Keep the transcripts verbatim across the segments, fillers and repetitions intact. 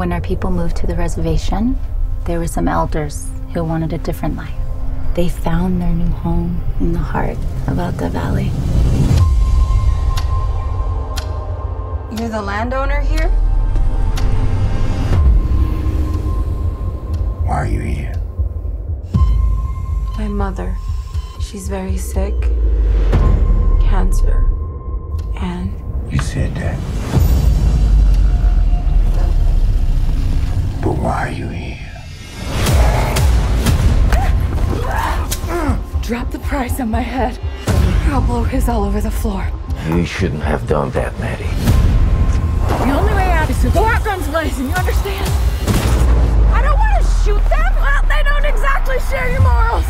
When our people moved to the reservation, there were some elders who wanted a different life. They found their new home in the heart of Alta Valley. You're the landowner here? Why are you here? My mother. She's very sick. Cancer. And... You said that. But why are you here? Drop the price on my head. I'll blow his all over the floor. You shouldn't have done that, Maddie. The only way out is to go out guns blazing, you understand? I don't want to shoot them! Well, they don't exactly share your morals!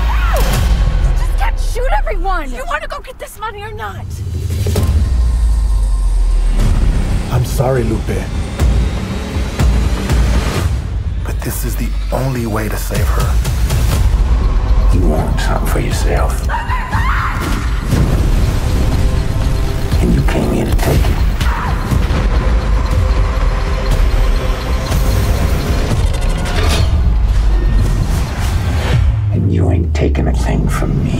No! You just can't shoot everyone! You want to go get this money or not? I'm sorry, Lupe. But this is the only way to save her. You want something for yourself. And you came here to take it. Taking a thing from me.